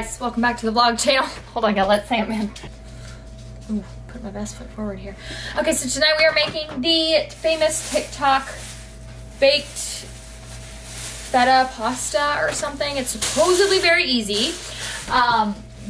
guys, welcome back to the vlog channel. Hold on, I gotta let Sam in. Ooh, put my best foot forward here. Okay, so tonight we are making the famous TikTok baked feta pasta or something. It's supposedly very easy.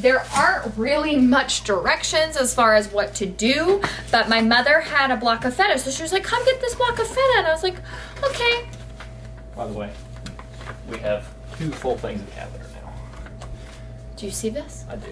There aren't really much directions as far as what to do, but my mother had a block of feta, so she was like, come get this block of feta, and I was like, okay. By the way, we have two full things of caviar now. Do you see this? I do.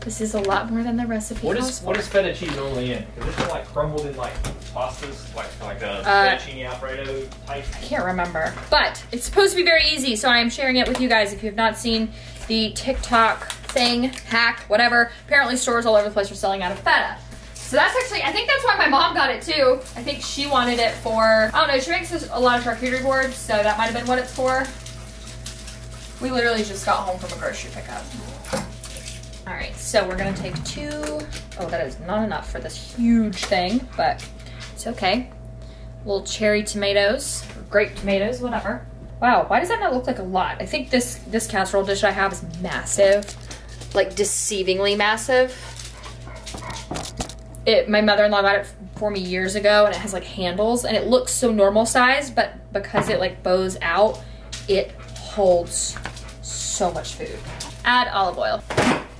This is a lot more than the recipe. What is feta cheese normally in? Is this like crumbled in like pastas, like a fettuccine alfredo type? I can't remember, but it's supposed to be very easy, so I am sharing it with you guys. If you have not seen the TikTok thing, hack, whatever. Apparently stores all over the place are selling out of feta. So that's actually, I think that's why my mom got it too. I think she wanted it for, I don't know, she makes a lot of charcuterie boards, so that might have been what it's for. We literally just got home from a grocery pickup. All right, so we're gonna take two. Oh, that is not enough for this huge thing, but it's okay. Little cherry tomatoes, or grape tomatoes, whatever. Wow, why does that not look like a lot? I think this casserole dish I have is massive. Like deceivingly massive. My mother-in-law got it for me years ago and it has like handles and it looks so normal size, but because it like bows out, it holds so much food. Add olive oil.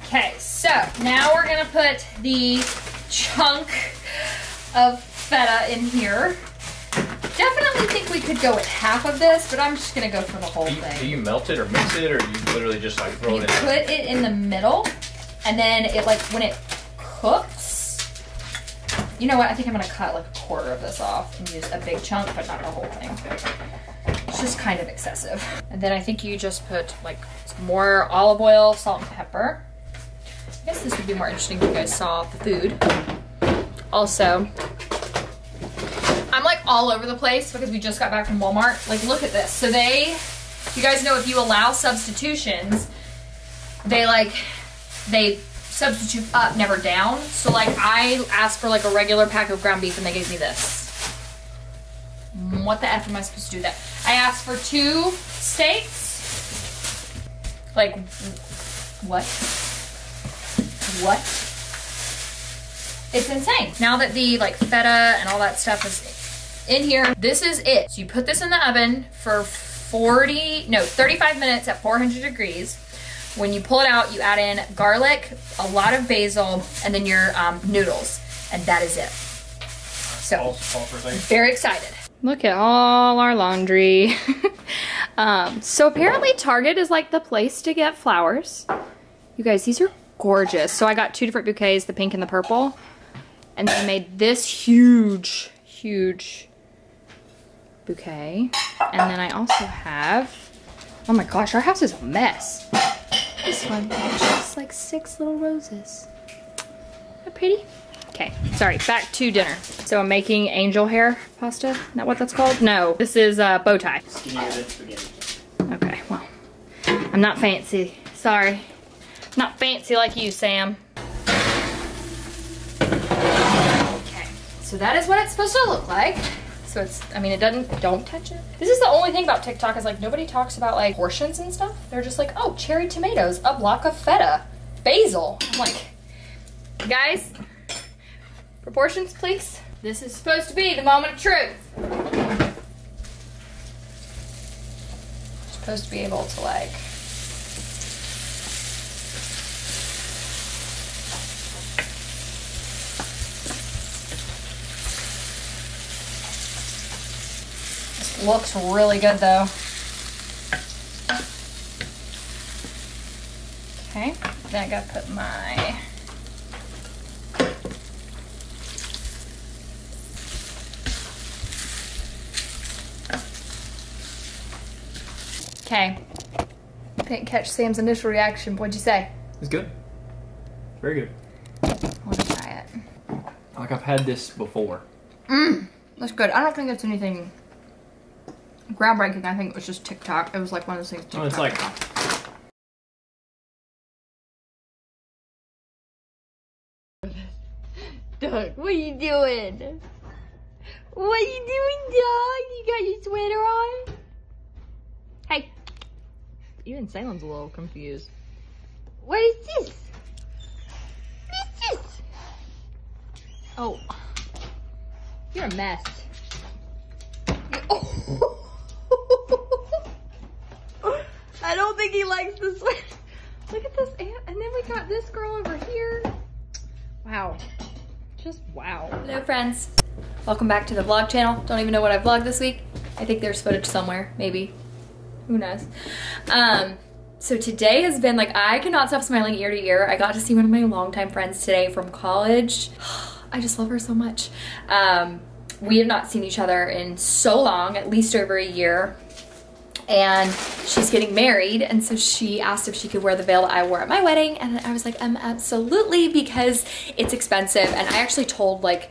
Okay, so now we're gonna put the chunk of feta in here. Definitely think we could go with half of this, but I'm just gonna go for the whole thing. Do you melt it or mix it, or you literally just like throw it in? Put it in the middle, and then it like when it cooks. You know what? I think I'm gonna cut like a quarter of this off and use a big chunk, but not the whole thing. It's just kind of excessive. And then I think you just put like some more olive oil, salt, and pepper. I guess this would be more interesting if you guys saw the food. Also, I'm like all over the place because we just got back from Walmart. Like, look at this. So they, you guys know if you allow substitutions, they substitute up, never down. So like I asked for like a regular pack of ground beef and they gave me this. What the F am I supposed to do with that? I asked for two steaks. Like, what? What? It's insane. Now that the like feta and all that stuff is in here, this is it. So you put this in the oven for 35 minutes at 400 degrees. When you pull it out, you add in garlic, a lot of basil, and then your noodles, and that is it. So very excited. Look at all our laundry. So apparently Target is like the place to get flowers. You guys, these are gorgeous. So I got two different bouquets, the pink and the purple, and they made this huge, huge bouquet. And then I also have, oh my gosh, our house is a mess. This one, just like 6 little roses. Isn't that pretty? Okay, sorry, back to dinner. So I'm making angel hair pasta. Is that what that's called? No, this is bow tie. Okay, well, I'm not fancy, sorry. Not fancy like you, Sam. Okay, so that is what it's supposed to look like. So it's, I mean, it doesn't, don't touch it. This is the only thing about TikTok is like nobody talks about like portions and stuff. They're just like, oh, cherry tomatoes, a block of feta, basil. I'm like, guys, proportions please. This is supposed to be the moment of truth. Supposed to be able to like, looks really good though. Okay, then I gotta put my okay. I didn't catch Sam's initial reaction. What'd you say? It's good. Very good. I want to try it. Like I've had this before. Mmm, that's good. I don't think that's anything groundbreaking. I think it was just TikTok. It was like one of those things. Oh, it's like. Doug, what are you doing? What are you doing, Doug? You got your sweater on? Hey. Even Salem's a little confused. What is this? What is this? Oh, you're a mess. Oh. I don't think he likes this one. Look at this ant. And then we got this girl over here. Wow. Just wow. Hello friends. Welcome back to the vlog channel. Don't even know what I vlogged this week. I think there's footage somewhere, maybe. Who knows? So today has been like, I cannot stop smiling ear to ear. I got to see one of my longtime friends today from college. I just love her so much. We have not seen each other in so long, at least over a year. And she's getting married, and so she asked if she could wear the veil that I wore at my wedding, and I was like, absolutely, because it's expensive. And I actually told like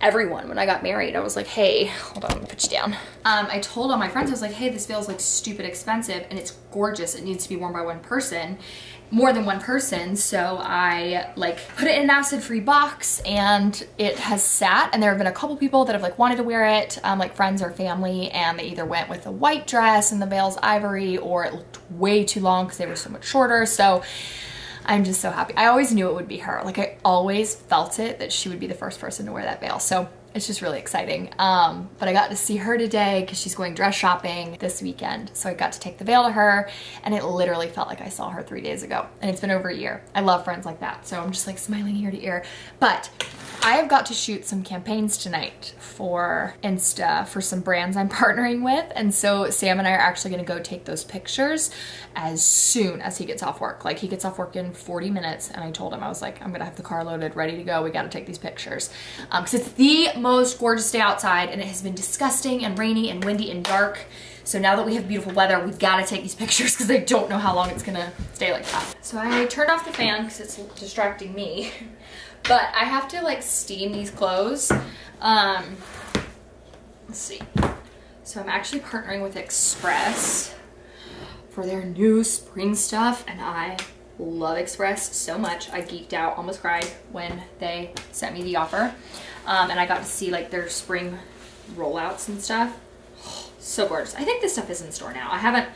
everyone when I got married, I was like, hey, hold on, let me put you down. I told all my friends, I was like, hey, this veil is like stupid expensive, and it's gorgeous, it needs to be worn by one person, more than one person. So I like put it in an acid-free box, and it has sat, and there have been a couple people that have like wanted to wear it, like friends or family, and they either went with a white dress and the veil's ivory, or it looked way too long because they were so much shorter. So I'm just so happy. I always knew it would be her. Like I always felt it that she would be the first person to wear that veil. So it's just really exciting. But I got to see her today because she's going dress shopping this weekend. So I got to take the veil to her, and it literally felt like I saw her 3 days ago, and it's been over a year. I love friends like that. So I'm just like smiling ear to ear. But I have got to shoot some campaigns tonight for Insta for some brands I'm partnering with. And so Sam and I are actually gonna go take those pictures as soon as he gets off work. Like he gets off work in 40 minutes. And I told him, I was like, I'm gonna have the car loaded, ready to go. We gotta take these pictures. Cause it's the most gorgeous day outside, and it has been disgusting and rainy and windy and dark. So now that we have beautiful weather, we've got to take these pictures because I don't know how long it's gonna stay like that. So I turned off the fan because it's distracting me. But I have to like steam these clothes. Let's see. So I'm actually partnering with Express for their new spring stuff, and I love Express so much. I geeked out, almost cried when they sent me the offer. And I got to see like their spring rollouts and stuff. Oh, so gorgeous. I think this stuff is in store now. I haven't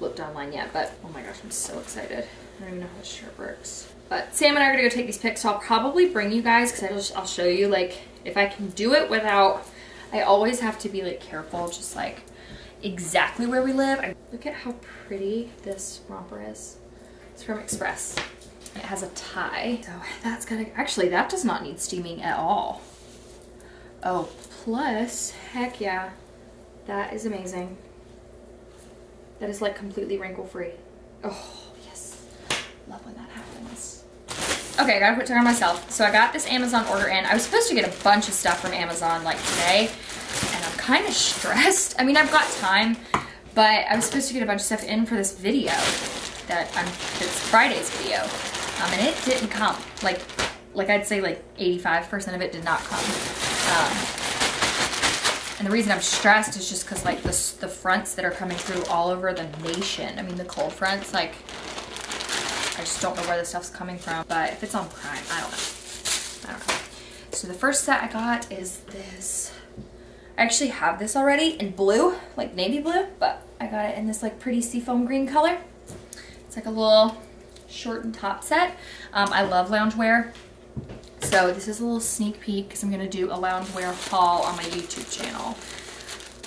looked online yet, but oh my gosh, I'm so excited. I don't even know how this shirt works. But Sam and I are gonna go take these pics, so I'll probably bring you guys, because I'll show you like if I can do it without. I always have to be like careful, just like exactly where we live. Look at how pretty this romper is. It's from Express. It has a tie, so that's gonna actually, that does not need steaming at all. Oh, plus, heck yeah, that is amazing. That is like completely wrinkle-free. Oh yes, love when that happens. Okay, I gotta put together myself. So I got this Amazon order in. I was supposed to get a bunch of stuff from Amazon like today, and I'm kind of stressed. I mean, I've got time, but I was supposed to get a bunch of stuff in for this video that it's Friday's video, and it didn't come. Like I'd say like 85% of it did not come. And the reason I'm stressed is just because like the fronts that are coming through all over the nation. I mean, the cold fronts, like, I just don't know where this stuff's coming from, but if it's on Prime, I don't know. So the first set I got is this. I actually have this already in blue, like navy blue, but I got it in this like pretty seafoam green color. It's like a little short and top set. I love loungewear. So this is a little sneak peek because I'm gonna do a loungewear haul on my YouTube channel.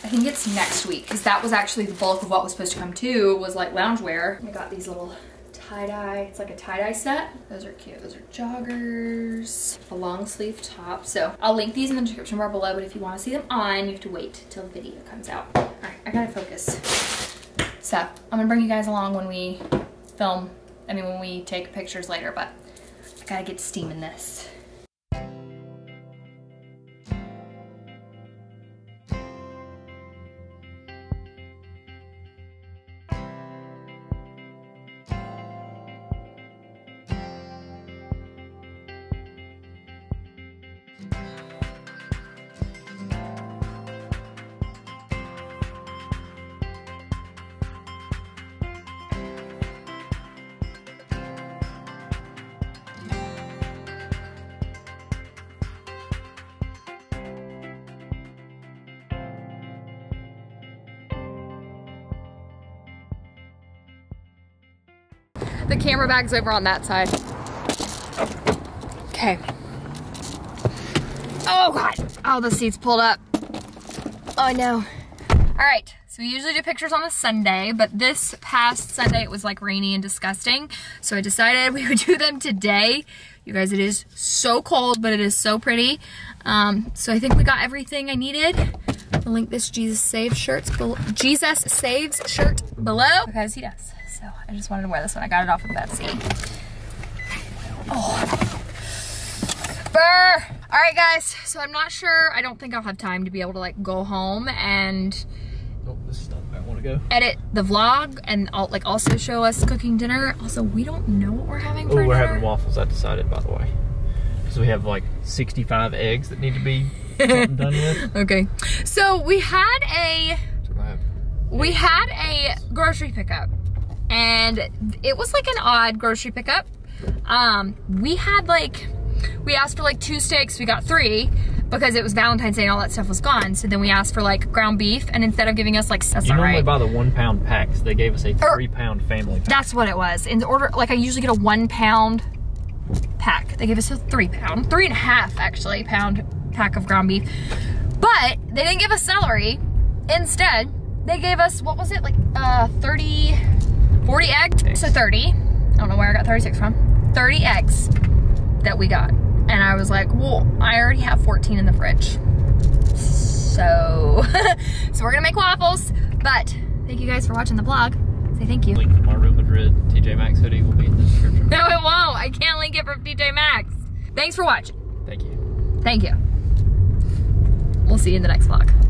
I think it's next week, because that was actually the bulk of what was supposed to come too, was like loungewear. I got these little tie-dye, it's like a tie-dye set. Those are cute, those are joggers. A long sleeve top, so I'll link these in the description bar below, but if you wanna see them on, you have to wait till the video comes out. All right, I gotta focus. So I'm gonna bring you guys along when we film, I mean when we take pictures later, but I gotta get steam in this. the camera bag's over on that side. Okay. Oh God, oh, the seat's pulled up. Oh no. All right, so we usually do pictures on a Sunday, but this past Sunday it was like rainy and disgusting. So I decided we would do them today. You guys, it is so cold, but it is so pretty. So I think we got everything I needed. I'll link this Jesus Saves shirt below because he does. So I just wanted to wear this one. I got it off of Etsy. Oh. Burr. All right, guys. So I'm not sure. I don't think I'll have time to be able to like go home and edit the vlog and like also show us cooking dinner. Also, we don't know what we're having for dinner. We're having waffles. I decided, by the way. So we have like 65 eggs that need to be done with. Okay. So we had a grocery pickup, and it was like an odd grocery pickup. We had like, we asked for like 2 steaks, we got 3 because it was Valentine's Day and all that stuff was gone. So then we asked for like ground beef, and instead of giving us like, that's not right. You normally buy the 1-pound packs. They gave us a 3-pound family pack. That's what it was. In the order, like I usually get a 1-pound pack. They gave us a 3-pound, 3.5 actually pound pack of ground beef. But they didn't give us celery. Instead, they gave us, what was it? Like 40 eggs? Eggs. So 30. I don't know where I got 36 from. 30 eggs that we got. And I was like, well, I already have 14 in the fridge. So, so we're gonna make waffles. But thank you guys for watching the vlog. Say thank you. Link from our Real Madrid TJ Maxx hoodie will be in the description. No, it won't. I can't link it from TJ Maxx. Thanks for watching. Thank you. Thank you. We'll see you in the next vlog.